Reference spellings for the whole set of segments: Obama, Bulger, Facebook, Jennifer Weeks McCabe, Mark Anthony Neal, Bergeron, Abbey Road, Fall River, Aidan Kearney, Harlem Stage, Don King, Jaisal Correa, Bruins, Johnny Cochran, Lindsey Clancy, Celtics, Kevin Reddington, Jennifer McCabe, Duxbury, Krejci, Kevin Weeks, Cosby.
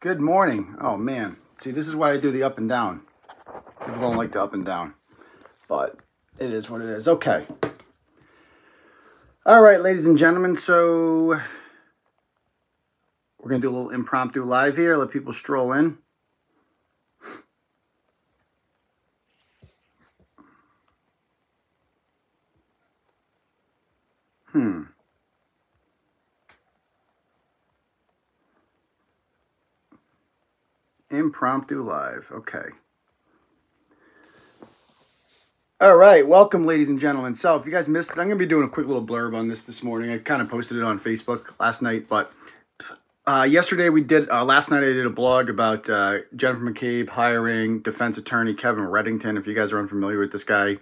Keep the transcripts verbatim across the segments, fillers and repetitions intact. Good morning. Oh, man. See, this is why I do the up and down. People don't like the up and down, but it is what it is. Okay. All right, ladies and gentlemen. So we're going to do a little impromptu live here. Let people stroll in. Hmm. Impromptu live. Okay. All right. Welcome, ladies and gentlemen. So if you guys missed it, I'm going to be doing a quick little blurb on this this morning. I kind of posted it on Facebook last night, but uh, yesterday we did, uh, last night I did a blog about uh, Jennifer McCabe hiring defense attorney Kevin Reddington. If you guys are unfamiliar with this guy,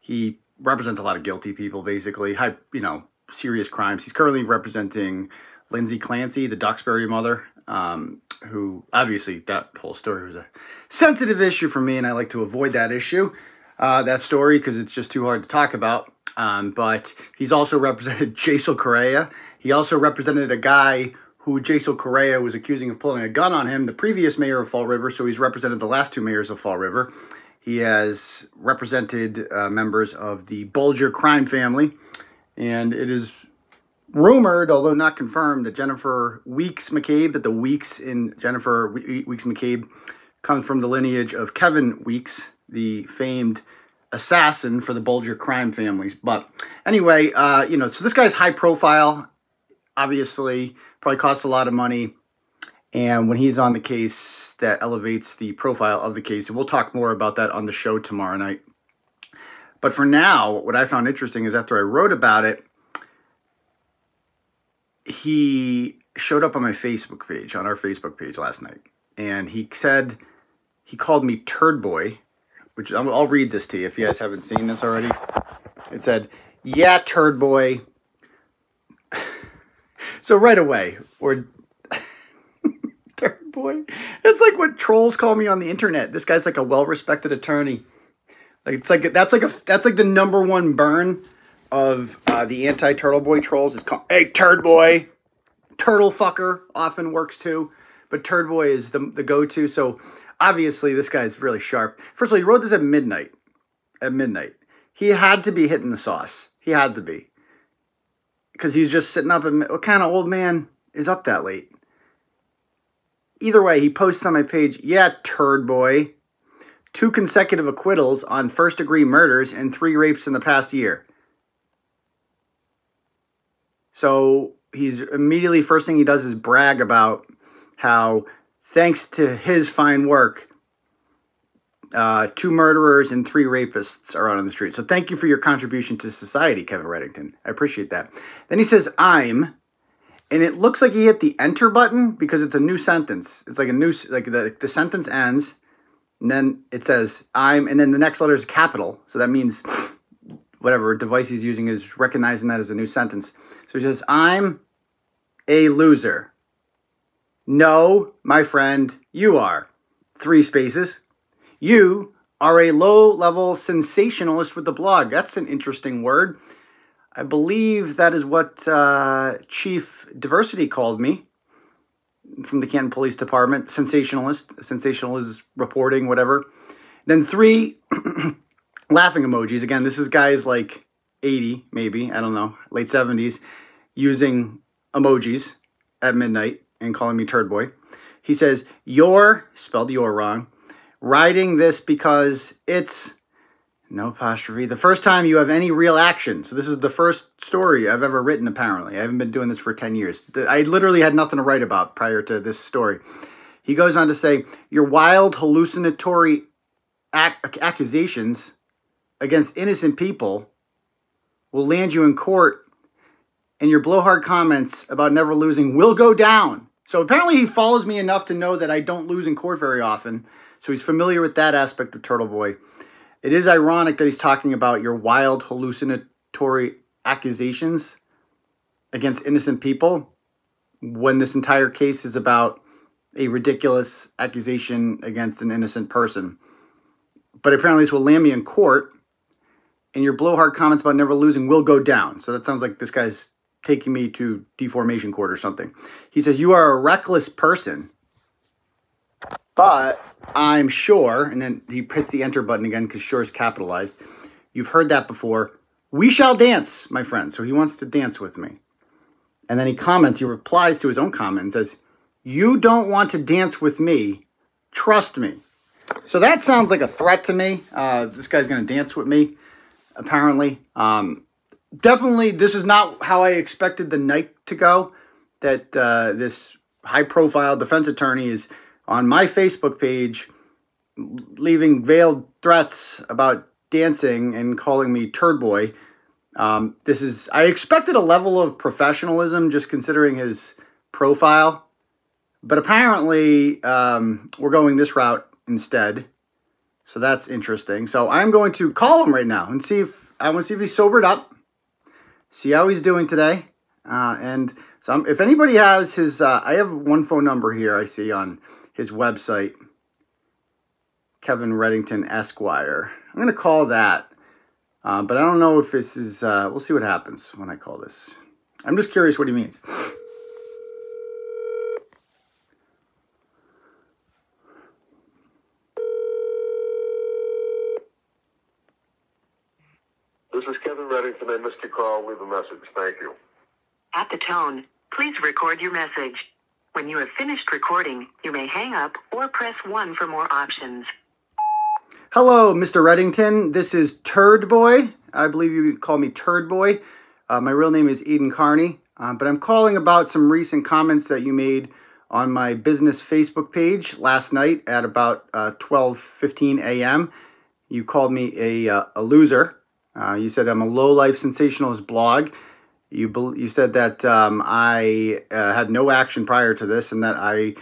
he represents a lot of guilty people, basically, high, you know, serious crimes. He's currently representing Lindsey Clancy, the Duxbury mother. Um, who obviously that whole story was a sensitive issue for me, and I like to avoid that issue, uh, that story, because it's just too hard to talk about. Um, but he's also represented Jaisal Correa. He also represented a guy who Jaisal Correa was accusing of pulling a gun on him, the previous mayor of Fall River. So he's represented the last two mayors of Fall River. He has represented uh, members of the Bulger crime family, and it is rumored, although not confirmed, that Jennifer Weeks McCabe, that the Weeks in Jennifer we Weeks McCabe comes from the lineage of Kevin Weeks, the famed assassin for the Bulger crime families. But anyway, uh, you know, so this guy's high profile, obviously, probably costs a lot of money. And when he's on the case, that elevates the profile of the case. And we'll talk more about that on the show tomorrow night. But for now, what I found interesting is after I wrote about it, he showed up on my Facebook page, on our Facebook page last night. And he said, he called me Turd Boy, which I'll read this to you if you guys haven't seen this already. It said, yeah, Turd Boy. So right away, or Turd Boy. That's like what trolls call me on the internet. This guy's like a well-respected attorney. Like it's like, that's like a, that's like the number one burn of uh, the anti-Turtle Boy trolls is called, hey, Turd Boy. Turtle Fucker often works too, but Turd Boy is the, the go-to. So obviously this guy's really sharp. First of all, he wrote this at midnight. At midnight. He had to be hitting the sauce. He had to be. Because he's just sitting up, and what kind of old man is up that late? Either way, he posts on my page, yeah, Turd Boy. Two consecutive acquittals on first-degree murders and three rapes in the past year. So he's immediately, first thing he does is brag about how, thanks to his fine work, uh, two murderers and three rapists are out on the street. So thank you for your contribution to society, Kevin Reddington. I appreciate that. Then he says, I'm, and it looks like he hit the enter button because it's a new sentence. It's like a new, like the, the sentence ends, and then it says, I'm, and then the next letter is capital. So that means whatever device he's using is recognizing that as a new sentence. So he says, I'm a loser. No, my friend, you are. Three spaces. You are a low-level sensationalist with the blog. That's an interesting word. I believe that is what uh, Chief Diversity called me from the Canton Police Department. Sensationalist. Sensationalist reporting, whatever. Then three laughing emojis. Again, this is guys like eighty, maybe, I don't know, late seventies, using emojis at midnight and calling me Turd Boy. He says, you're, spelled you're wrong, writing this because it's, no apostrophe, the first time you have any real action. So this is the first story I've ever written, apparently. I haven't been doing this for ten years. I literally had nothing to write about prior to this story. He goes on to say, your wild hallucinatory ac accusations against innocent people will land you in court, and your blowhard comments about never losing will go down. So apparently he follows me enough to know that I don't lose in court very often. So he's familiar with that aspect of Turtle Boy. It is ironic that he's talking about your wild hallucinatory accusations against innocent people when this entire case is about a ridiculous accusation against an innocent person. But apparently this will land me in court, and your blowhard comments about never losing will go down. So that sounds like this guy's taking me to deformation court or something. He says, you are a reckless person. But I'm sure, and then he hits the enter button again because sure is capitalized. You've heard that before. We shall dance, my friend. So he wants to dance with me. And then he comments, he replies to his own comment and says, you don't want to dance with me. Trust me. So that sounds like a threat to me. Uh, this guy's going to dance with me, apparently. Um, definitely, this is not how I expected the night to go, that uh, this high-profile defense attorney is on my Facebook page leaving veiled threats about dancing and calling me turd boy. Um, this is, I expected a level of professionalism just considering his profile, but apparently um, we're going this route instead. So that's interesting. So I'm going to call him right now and see if, I want to see if he's sobered up, see how he's doing today. Uh, and so I'm, if anybody has his, uh, I have one phone number here I see on his website, Kevin Reddington Esquire. I'm going to call that. Uh, but I don't know if this is, uh, we'll see what happens when I call this. I'm just curious what he means. This is Kevin Reddington. I missed your call. Leave a message. Thank you. At the tone, please record your message. When you have finished recording, you may hang up or press one for more options. Hello, Mister Reddington. This is Turd Boy. I believe you call me Turd Boy. Uh, my real name is Aidan Kearney, uh, but I'm calling about some recent comments that you made on my business Facebook page last night at about uh, twelve fifteen a m You called me a, uh, a loser. Uh, you said I'm a low-life sensationalist blog. You, you said that um, I uh, had no action prior to this and that I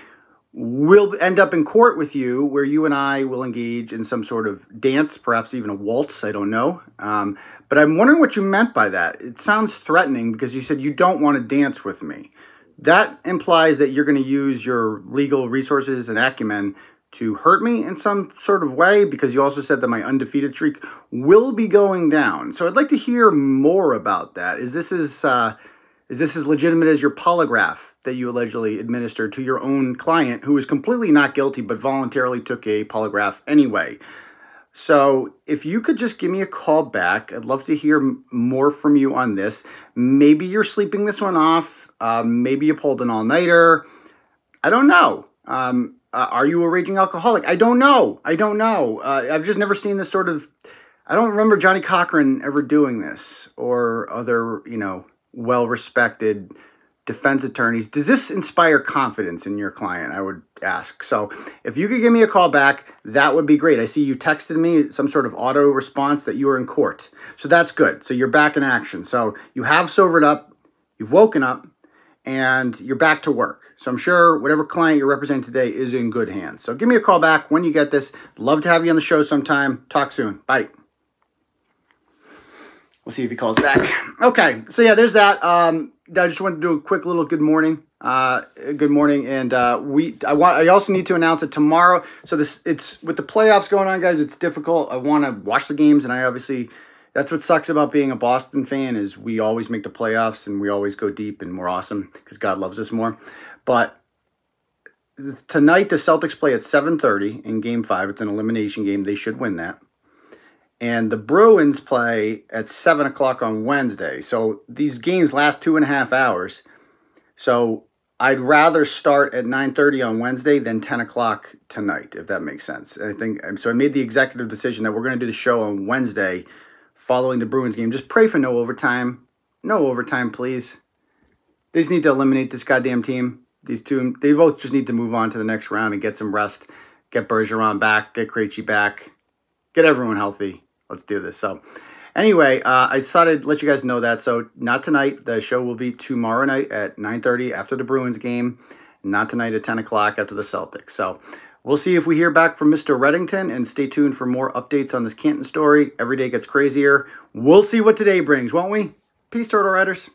we'll end up in court with you where you and I will engage in some sort of dance, perhaps even a waltz, I don't know. Um, but I'm wondering what you meant by that. It sounds threatening because you said you don't want to dance with me. That implies that you're going to use your legal resources and acumen to hurt me in some sort of way, because you also said that my undefeated streak will be going down. So I'd like to hear more about that. Is this as, uh, is this as legitimate as your polygraph that you allegedly administered to your own client, who is completely not guilty but voluntarily took a polygraph anyway? So if you could just give me a call back, I'd love to hear more from you on this. Maybe you're sleeping this one off. Uh, maybe you pulled an all-nighter. I don't know. Um, uh, are you a raging alcoholic? I don't know. I don't know. Uh, I've just never seen this sort of... I don't remember Johnny Cochran ever doing this, or other, you know, well-respected defense attorneys. Does this inspire confidence in your client, I would ask? So if you could give me a call back, that would be great. I see you texted me some sort of auto response that you were in court. So that's good. So you're back in action. So you have sobered up, you've woken up, and you're back to work. So I'm sure whatever client you're representing today is in good hands. So give me a call back when you get this. Love to have you on the show sometime. Talk soon. Bye. We'll see if he calls back. Okay. So yeah, there's that. Um, I just wanted to do a quick little good morning. Uh, good morning. And uh, we, I want, I also need to announce that tomorrow. So this, it's with the playoffs going on, guys, it's difficult. I want to watch the games. And I obviously, that's what sucks about being a Boston fan, is we always make the playoffs and we always go deep and we're awesome because God loves us more. But tonight the Celtics play at seven thirty in game five. It's an elimination game. They should win that. And the Bruins play at seven o'clock on Wednesday. So these games last two and a half hours. So I'd rather start at nine thirty on Wednesday than ten o'clock tonight, if that makes sense. And I think, so I made the executive decision that we're going to do the show on Wednesday following the Bruins game. Just pray for no overtime. No overtime, please. They just need to eliminate this goddamn team. These two, they both just need to move on to the next round and get some rest. Get Bergeron back. Get Krejci back. Get everyone healthy. Let's do this. So anyway, uh, I thought I'd let you guys know that. So not tonight. The show will be tomorrow night at nine thirty after the Bruins game. Not tonight at ten o'clock after the Celtics. So we'll see if we hear back from Mister Reddington. And stay tuned for more updates on this Canton story. Every day gets crazier. We'll see what today brings, won't we? Peace, Turtle Riders.